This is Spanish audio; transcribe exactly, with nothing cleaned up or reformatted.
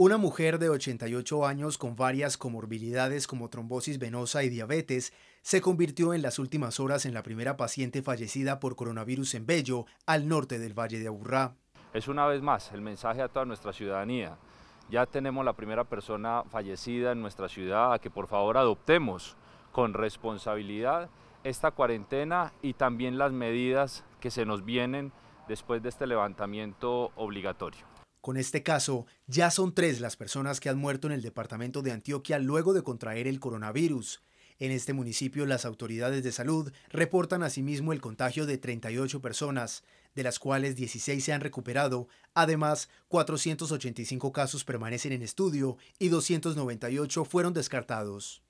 Una mujer de ochenta y ocho años con varias comorbilidades como trombosis venosa y diabetes se convirtió en las últimas horas en la primera paciente fallecida por coronavirus en Bello, al norte del Valle de Aburrá. Es una vez más el mensaje a toda nuestra ciudadanía. Ya tenemos la primera persona fallecida en nuestra ciudad, a que por favor adoptemos con responsabilidad esta cuarentena y también las medidas que se nos vienen después de este levantamiento obligatorio. Con este caso, ya son tres las personas que han muerto en el departamento de Antioquia luego de contraer el coronavirus. En este municipio, las autoridades de salud reportan asimismo el contagio de treinta y ocho personas, de las cuales dieciséis se han recuperado. Además, cuatrocientos ochenta y cinco casos permanecen en estudio y doscientos noventa y ocho fueron descartados.